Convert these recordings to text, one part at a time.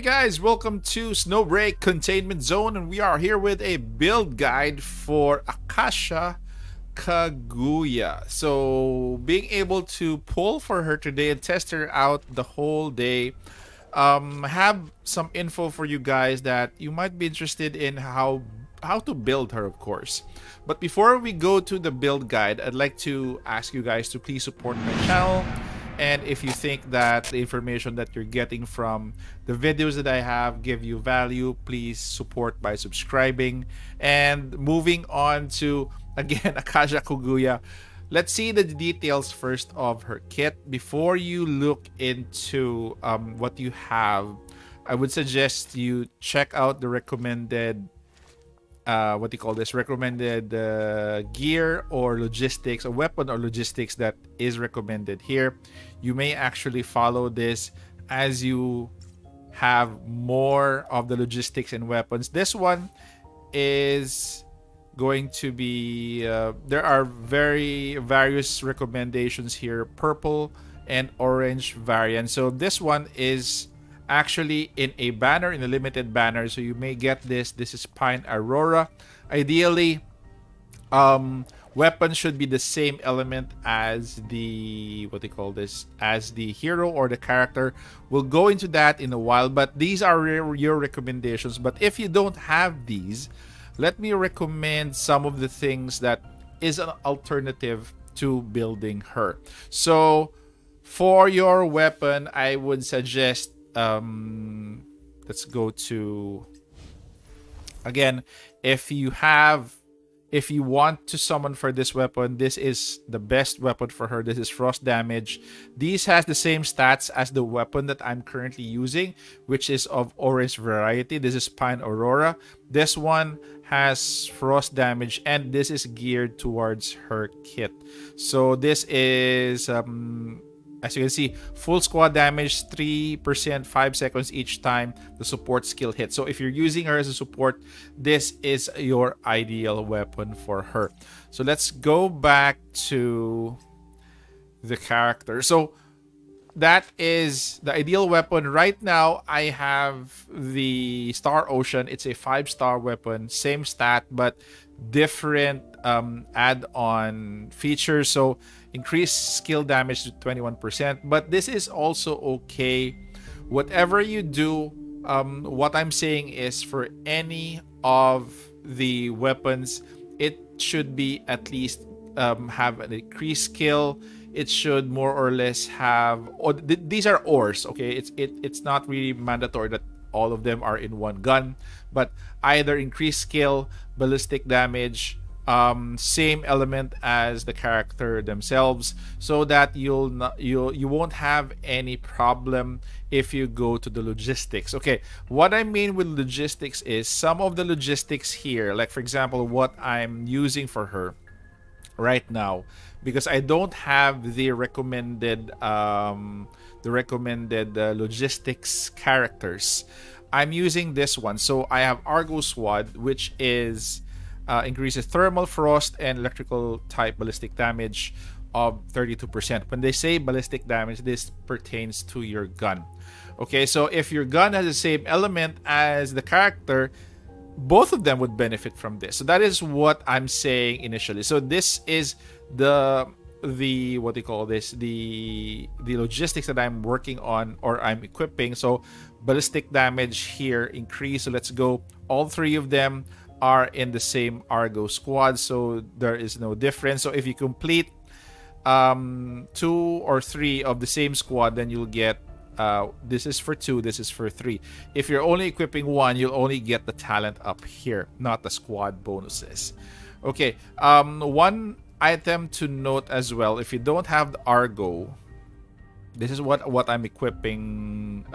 Hey guys, welcome to Snowbreak Containment Zone, and we are here with a build guide for Acacia-Kaguya. So being able to pull for her today and test her out the whole day. Have some info for you guys that you might be interested in how to build her, of course. But before we go to the build guide, I'd like to ask you guys to please support my channel. And if you think that the information that you're getting from the videos that I have give you value, please support by subscribing. And moving on to, again, Acacia-Kaguya. Let's see the details first of her kit. Before you look into what you have, I would suggest you check out the recommended gear or logistics, a weapon or logistics that is recommended here. You may actually follow this as you have more of the logistics and weapons. This one is going to be there are very various recommendations here, purple and orange variants. So this one is actually in a banner, in a limited banner, so you may get this is Pine Aurora. Ideally, weapons should be the same element as the hero or the character. We'll go into that in a while, but these are your recommendations. But if you don't have these, let me recommend some of the things that is an alternative to building her. So for your weapon, I would suggest let's go to, again, if you want to summon for this weapon, this is the best weapon for her. This is frost damage. This has the same stats as the weapon that I'm currently using, which is of orange variety. This is Pine Aurora. This one has frost damage, and this is geared towards her kit. So this is as you can see, full squad damage, 3%, 5 seconds each time the support skill hits. So if you're using her as a support, this is your ideal weapon for her. So let's go back to the character. So that is the ideal weapon. Right now, I have the Star Ocean. It's a 5-star weapon, same stat, but different add-on features. So increased skill damage to 21%, but this is also okay. Whatever you do, what I'm saying is for any of the weapons, it should be at least have an increased skill. It should more or less have, or these are ores, okay? It's not really mandatory that all of them are in one gun, but either increased skill, ballistic damage, same element as the character themselves, so that you won't have any problem if you go to the logistics. Okay, what I mean with logistics is some of the logistics here, like for example what I'm using for her right now, because I don't have the recommended logistics characters. I'm using this one. So I have Argus Squad, which is increases thermal, frost, and electrical type ballistic damage of 32%. When they say ballistic damage, this pertains to your gun. Okay, so if your gun has the same element as the character, both of them would benefit from this. So that is what I'm saying initially. So this is the logistics that I'm working on or I'm equipping. So ballistic damage here increase. So let's go. All three of them are in the same Argo Squad, so there is no difference. So if you complete 2 or 3 of the same squad, then you'll get this is for 2, this is for 3. If you're only equipping 1, you'll only get the talent up here, not the squad bonuses. Okay, one item to note as well, if you don't have the Argo, this is what I'm equipping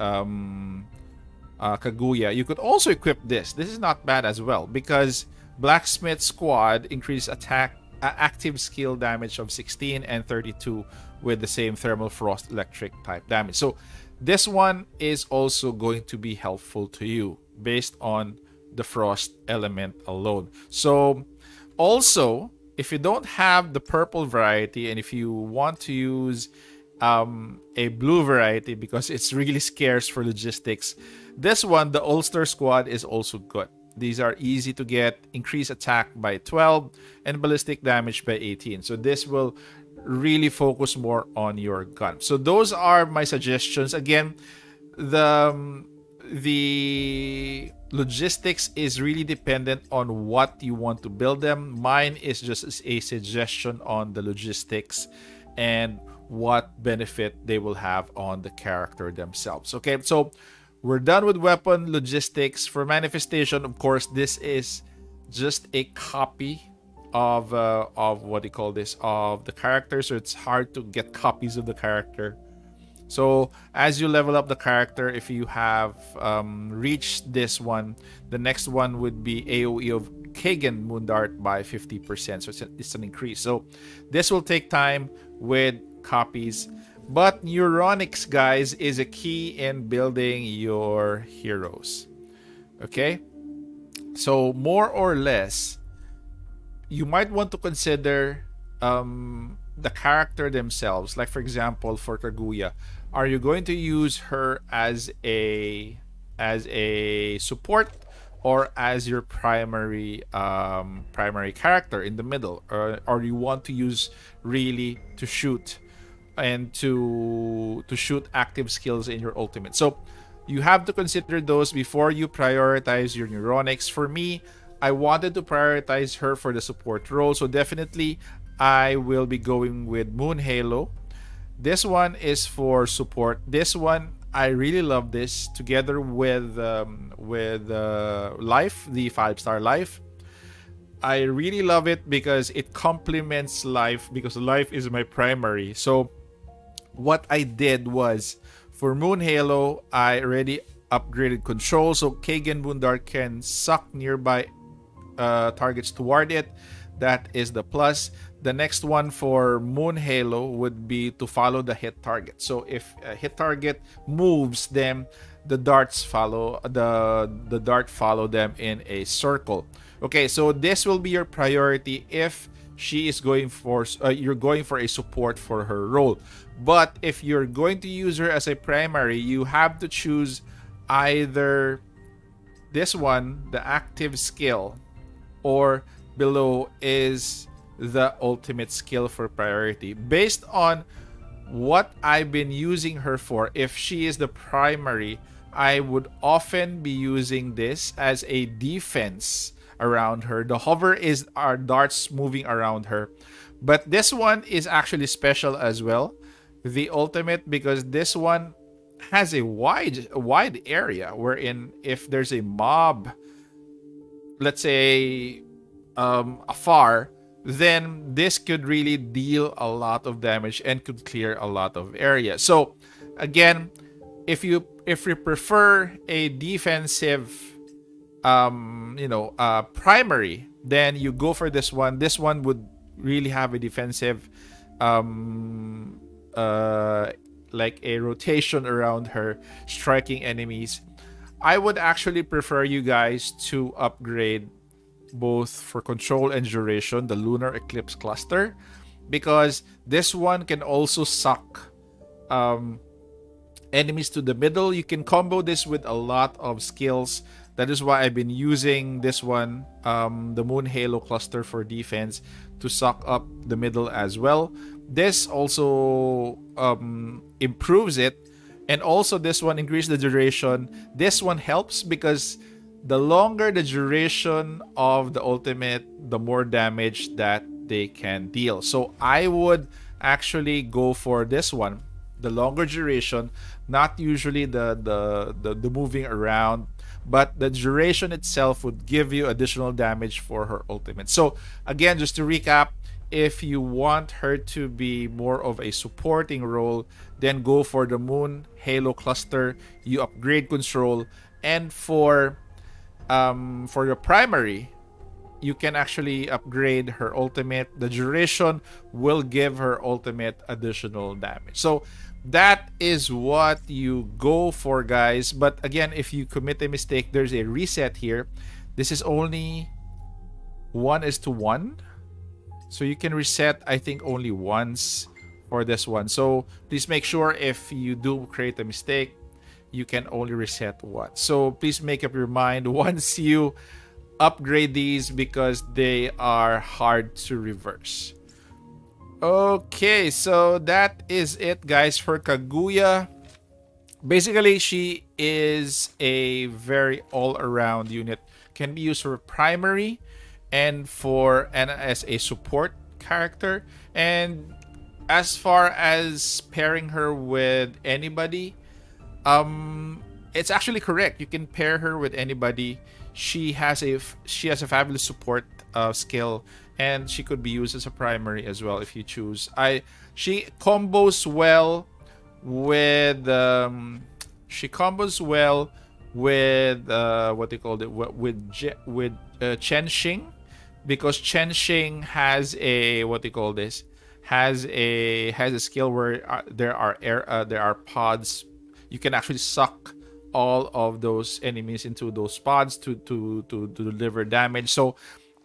Kaguya. You could also equip this. This is not bad as well, because Blacksmith Squad increased attack active skill damage of 16 and 32 with the same thermal, frost, electric type damage. So this one is also going to be helpful to you based on the frost element alone. So also, if you don't have the purple variety and if you want to use a blue variety because it's really scarce for logistics. This one, the Ulster Squad, is also good. These are easy to get, increase attack by 12 and ballistic damage by 18. So this will really focus more on your gun. So those are my suggestions. Again, the logistics is really dependent on what you want to build them. Mine is just a suggestion on the logistics and what benefit they will have on the character themselves. Okay, so we're done with weapon logistics. For manifestation, of course, this is just a copy of what do you call this, of the character. So it's hard to get copies of the character. So as you level up the character, if you have reached this one, the next one would be AOE of Kagan Moondart by 50%. So it's an increase. So this will take time with copies. But neuronics, guys, is a key in building your heroes. Okay? So more or less, you might want to consider the character themselves. Like, for example, for Kaguya, are you going to use her as a support or as your primary primary character in the middle? Or you want to use really to shoot and to shoot active skills in your ultimate. So you have to consider those before you prioritize your neuronics. For me, I wanted to prioritize her for the support role, so definitely I will be going with Moon Halo. This one is for support. This one, I really love this together with Life, the 5-star Life. I really love it because it complements Life, because Life is my primary. So what I did was, for Moon Halo, I already upgraded control, so Kagan Moondart can suck nearby targets toward it. That is the plus. The next one for Moon Halo would be to follow the hit target. So if a hit target moves them, the darts follow, the dart follow them in a circle. Okay, so this will be your priority if she is going for you're going for a support for her role. But if you're going to use her as a primary, you have to choose either this one, the active skill, or below is the ultimate skill for priority. Based on what I've been using her for, if she is the primary, I would often be using this as a defense around her. The hover is our darts moving around her, but this one is actually special as well, the ultimate, because this one has a wide area wherein if there's a mob, let's say afar, then this could really deal a lot of damage and could clear a lot of area. So again, if you prefer a defensive primary, then you go for this one. This one would really have a defensive like a rotation around her, striking enemies. I would actually prefer you guys to upgrade both for control and duration the Lunar Eclipse Cluster, because this one can also suck enemies to the middle. You can combo this with a lot of skills. That is why I've been using this one, the Moon Halo Cluster, for defense to suck up the middle as well. This also improves it. And also this one increases the duration. This one helps because the longer the duration of the ultimate, the more damage that they can deal. So I would actually go for this one, the longer duration, not usually the moving around, but the duration itself would give you additional damage for her ultimate. So again, just to recap, if you want her to be more of a supporting role, then go for the Moon Halo Cluster. You upgrade control, and for your primary, you can actually upgrade her ultimate. The duration will give her ultimate additional damage. So that is what you go for, guys. But again, if you commit a mistake, there's a reset here. This is only 1:1, so you can reset I think only once for this one. So please make sure if you do create a mistake, you can only reset what. So please make up your mind once you upgrade these, because they are hard to reverse. Okay, so that is it, guys, for Kaguya. Basically, she is a very all-around unit. Can be used for primary and for and as a support character. And as far as pairing her with anybody, it's actually correct. You can pair her with anybody. She has a fabulous support skill, and she could be used as a primary as well if you choose. She combos well with Chen Xing, because Chen Xing has a has a skill where there are pods. You can actually suck all of those enemies into those pods to deliver damage. So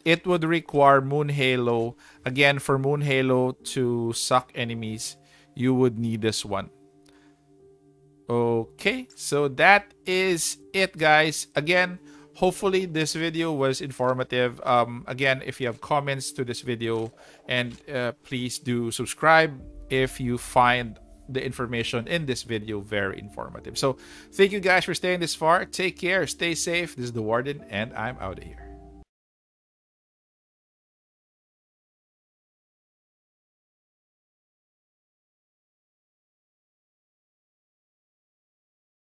it would require Moon Halo. Again, for Moon Halo to suck enemies, you would need this one. Okay, so that is it, guys. Again, hopefully this video was informative. Again, if you have comments to this video, and please do subscribe if you find the information in this video very informative. So thank you guys for staying this far. Take care, stay safe. This is the Warden, and I'm out of here.